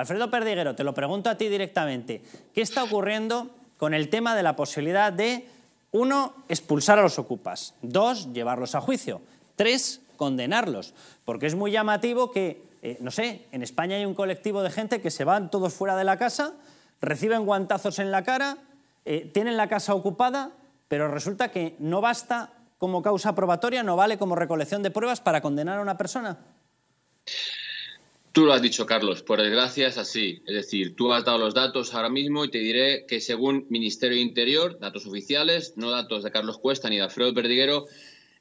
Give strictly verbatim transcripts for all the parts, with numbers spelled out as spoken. Alfredo Perdiguero, te lo pregunto a ti directamente. ¿Qué está ocurriendo con el tema de la posibilidad de, uno, expulsar a los ocupas, dos, llevarlos a juicio, tres, condenarlos? Porque es muy llamativo que, eh, no sé, en España hay un colectivo de gente que se van todos fuera de la casa, reciben guantazos en la cara, eh, tienen la casa ocupada, pero resulta que no basta como causa probatoria, no vale como recolección de pruebas para condenar a una persona. Tú lo has dicho, Carlos, por desgracia es así. Es decir, tú has dado los datos ahora mismo y te diré que según Ministerio de Interior, datos oficiales, no datos de Carlos Cuesta ni de Alfredo Perdiguero,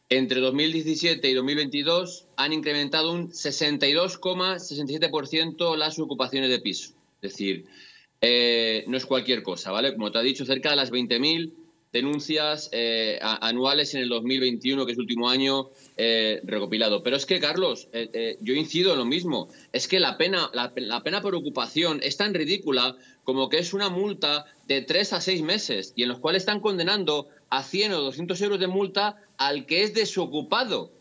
entre dos mil diecisiete y dos mil veintidós han incrementado un sesenta y dos coma sesenta y siete por ciento las ocupaciones de piso. Es decir, eh, no es cualquier cosa, ¿vale? Como te ha dicho, cerca de las veinte mil denuncias eh, anuales en el dos mil veintiuno, que es el último año eh, recopilado. Pero es que, Carlos, eh, eh, yo incido en lo mismo. Es que la pena, la, la pena por ocupación es tan ridícula como que es una multa de tres a seis meses y en los cuales están condenando a cien o doscientos euros de multa al que es desocupado,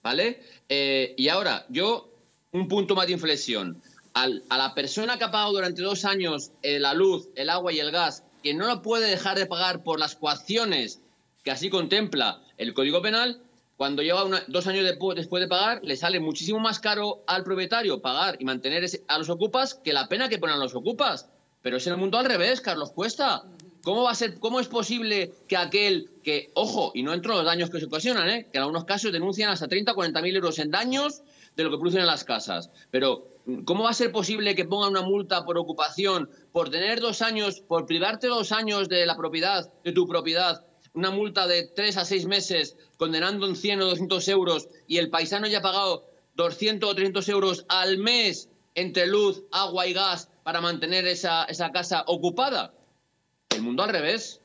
¿vale? Eh, y ahora, yo, un punto más de inflexión. Al, a la persona que ha pagado durante dos años eh, la luz, el agua y el gas, que no lo puede dejar de pagar por las coacciones que así contempla el Código Penal, cuando lleva una, dos años de, después de pagar, le sale muchísimo más caro al propietario pagar y mantener ese, a los ocupas que la pena que ponen a los ocupas. Pero es en el mundo al revés, Carlos Cuesta. ¿Cómo va a ser, cómo es posible que aquel que, ojo, y no entro en los daños que se ocasionan, ¿eh?, que en algunos casos denuncian hasta treinta o cuarenta mil euros en daños de lo que producen en las casas, pero ¿cómo va a ser posible que pongan una multa por ocupación, por tener dos años, por privarte dos años de la propiedad, de tu propiedad, una multa de tres a seis meses, condenando en cien o doscientos euros, y el paisano ya ha pagado doscientos o trescientos euros al mes entre luz, agua y gas para mantener esa, esa casa ocupada? El mundo al revés.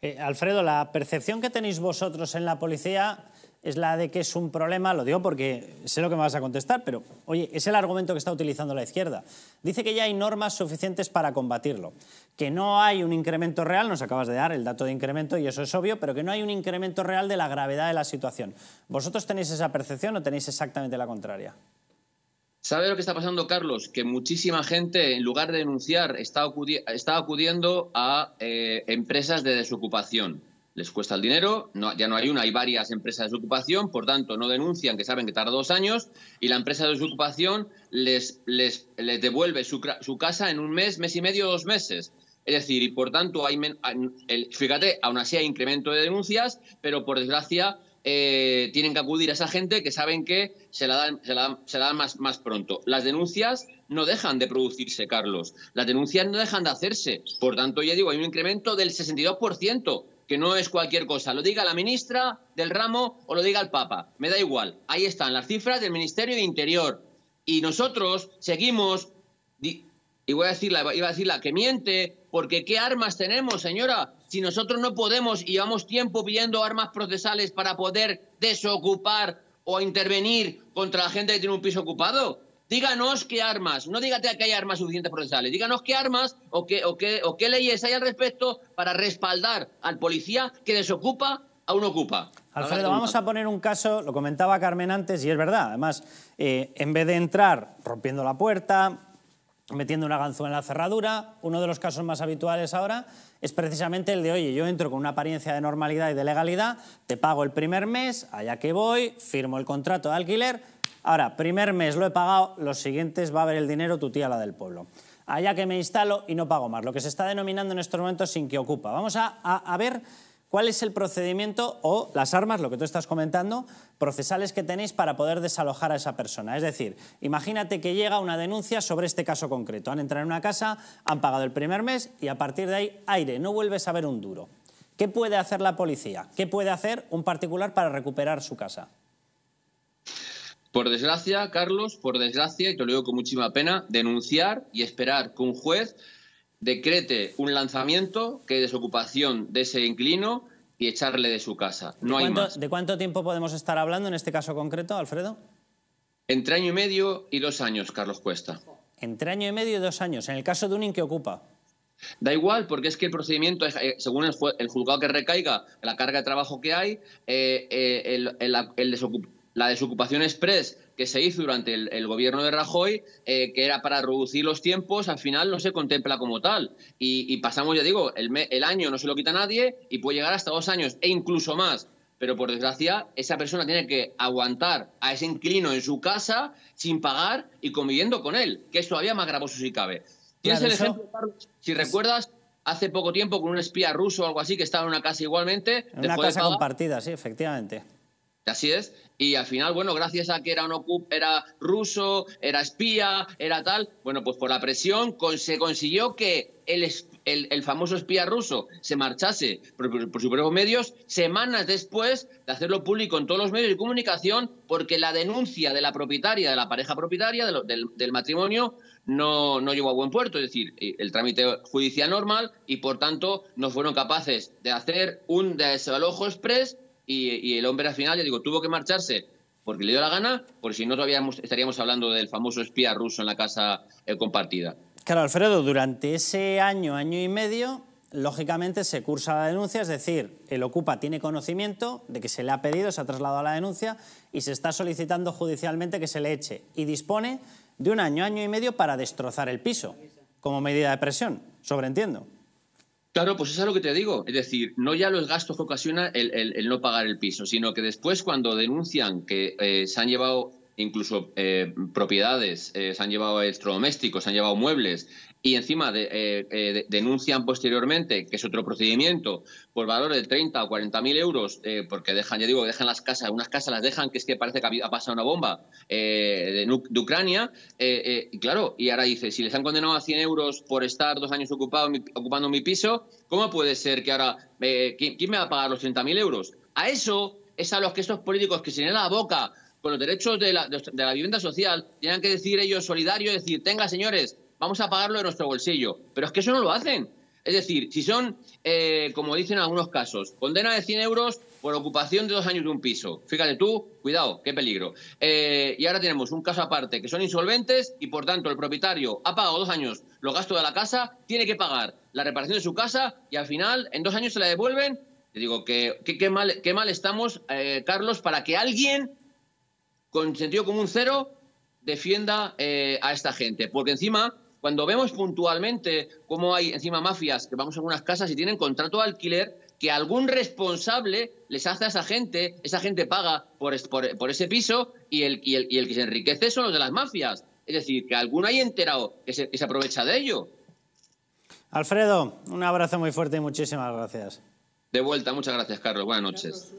Eh, Alfredo, la percepción que tenéis vosotros en la policía es la de que es un problema, lo digo porque sé lo que me vas a contestar, pero oye, es el argumento que está utilizando la izquierda. Dice que ya hay normas suficientes para combatirlo, que no hay un incremento real, nos acabas de dar el dato de incremento y eso es obvio, pero que no hay un incremento real de la gravedad de la situación. ¿Vosotros tenéis esa percepción o tenéis exactamente la contraria? ¿Sabes lo que está pasando, Carlos? Que muchísima gente, en lugar de denunciar, está, acudi- está acudiendo a eh, empresas de desocupación. Les cuesta el dinero, no, ya no hay una, hay varias empresas de desocupación, por tanto no denuncian, que saben que tarda dos años, y la empresa de desocupación les, les, les devuelve su, su casa en un mes, mes y medio, dos meses. Es decir, y por tanto, hay men, el, fíjate, aún así hay incremento de denuncias, pero por desgracia eh, tienen que acudir a esa gente que saben que se la dan, se la dan, se la dan más, más pronto. Las denuncias no dejan de producirse, Carlos, las denuncias no dejan de hacerse, por tanto, ya digo, hay un incremento del sesenta y dos por ciento. Que no es cualquier cosa, lo diga la ministra del ramo o lo diga el Papa, me da igual. Ahí están las cifras del Ministerio de Interior. Y nosotros seguimos, y voy a decirla, iba a decirla, que miente, porque ¿qué armas tenemos, señora? Si nosotros no podemos y llevamos tiempo pidiendo armas procesales para poder desocupar o intervenir contra la gente que tiene un piso ocupado. Díganos qué armas, no dígate que hay armas suficientes procesales, díganos qué armas o qué, o, qué, o qué leyes hay al respecto para respaldar al policía que desocupa a un ocupa. Alfredo, vamos a poner un caso, lo comentaba Carmen antes y es verdad, además, eh, en vez de entrar rompiendo la puerta, metiendo una ganzúa en la cerradura, uno de los casos más habituales ahora es precisamente el de, oye, yo entro con una apariencia de normalidad y de legalidad, te pago el primer mes, allá que voy, firmo el contrato de alquiler. Ahora, primer mes lo he pagado, los siguientes va a ver el dinero tu tía, la del pueblo. Allá que me instalo y no pago más, lo que se está denominando en estos momentos sin que ocupa. Vamos a, a, a ver cuál es el procedimiento o las armas, lo que tú estás comentando, procesales que tenéis para poder desalojar a esa persona. Es decir, imagínate que llega una denuncia sobre este caso concreto. Han entrado en una casa, han pagado el primer mes y a partir de ahí, aire, no vuelves a ver un duro. ¿Qué puede hacer la policía? ¿Qué puede hacer un particular para recuperar su casa? Por desgracia, Carlos, por desgracia, y te lo digo con muchísima pena, denunciar y esperar que un juez decrete un lanzamiento que es desocupación de ese inquilino y echarle de su casa. No hay más. ¿De cuánto tiempo podemos estar hablando en este caso concreto, Alfredo? Entre año y medio y dos años, Carlos Cuesta. Entre año y medio y dos años, en el caso de un inquilino. Da igual, porque es que el procedimiento, según el juzgado que recaiga, la carga de trabajo que hay, eh, eh, el, el, el desocupación. La desocupación express que se hizo durante el, el gobierno de Rajoy, eh, que era para reducir los tiempos, al final no se contempla como tal. Y, y pasamos, ya digo, el, me, el año no se lo quita nadie y puede llegar hasta dos años e incluso más. Pero, por desgracia, esa persona tiene que aguantar a ese inquilino en su casa sin pagar y conviviendo con él, que es todavía más gravoso si cabe. Tienes claro, el eso... ejemplo, Carlos, si recuerdas, hace poco tiempo con un espía ruso o algo así que estaba en una casa igualmente. En una casa compartida, sí, efectivamente. Así es. Y al final, bueno, gracias a que era un ocup, era ruso, era espía, era tal, bueno, pues por la presión con, se consiguió que el, el, el famoso espía ruso se marchase por, por, por sus propios medios semanas después de hacerlo público en todos los medios de comunicación, porque la denuncia de la propietaria, de la pareja propietaria, de lo, del, del matrimonio, no, no llegó a buen puerto. Es decir, el trámite judicial normal y, por tanto, no fueron capaces de hacer un desalojo exprés. Y, y el hombre al final, yo digo, tuvo que marcharse porque le dio la gana, porque si no todavía estaríamos hablando del famoso espía ruso en la casa eh, compartida. Claro, Alfredo, durante ese año, año y medio, lógicamente se cursa la denuncia, es decir, el ocupa tiene conocimiento de que se le ha pedido, se ha trasladado a la denuncia y se está solicitando judicialmente que se le eche, y dispone de un año, año y medio para destrozar el piso como medida de presión, sobreentiendo. Claro, pues eso es lo que te digo. Es decir, no ya los gastos que ocasiona el, el, el no pagar el piso, sino que después cuando denuncian que eh, se han llevado incluso eh, propiedades, eh, se han llevado electrodomésticos, se han llevado muebles y encima de, eh, eh, denuncian posteriormente, que es otro procedimiento, por valor de treinta o cuarenta mil euros, eh, porque dejan, ya digo, dejan las casas, unas casas las dejan, que es que parece que ha pasado una bomba eh, de, de Ucrania, eh, eh, y claro, y ahora dice, si les han condenado a cien euros por estar dos años ocupado, mi, ocupando mi piso, ¿cómo puede ser que ahora, eh, ¿quién, quién me va a pagar los treinta mil euros? A eso es a los que estos políticos que se llenan la boca con los derechos de la, de, de la vivienda social, tienen que decir ellos solidario, decir, tenga señores, vamos a pagarlo de nuestro bolsillo. Pero es que eso no lo hacen. Es decir, si son, eh, como dicen en algunos casos, condena de cien euros por ocupación de dos años de un piso. Fíjate tú, cuidado, qué peligro. Eh, y ahora tenemos un caso aparte, que son insolventes y, por tanto, el propietario ha pagado dos años los gastos de la casa, tiene que pagar la reparación de su casa y, al final, en dos años se la devuelven. Te digo que qué mal, qué mal estamos, eh, Carlos, para que alguien, con sentido común cero, defienda eh, a esta gente. Porque, encima, cuando vemos puntualmente cómo hay encima mafias que vamos a algunas casas y tienen contrato de alquiler, que algún responsable les hace a esa gente, esa gente paga por, por, por ese piso y el, y, el, y el que se enriquece son los de las mafias. Es decir, que alguno hay enterado que se, que se aprovecha de ello. Alfredo, un abrazo muy fuerte y muchísimas gracias. De vuelta, muchas gracias, Carlos. Buenas noches.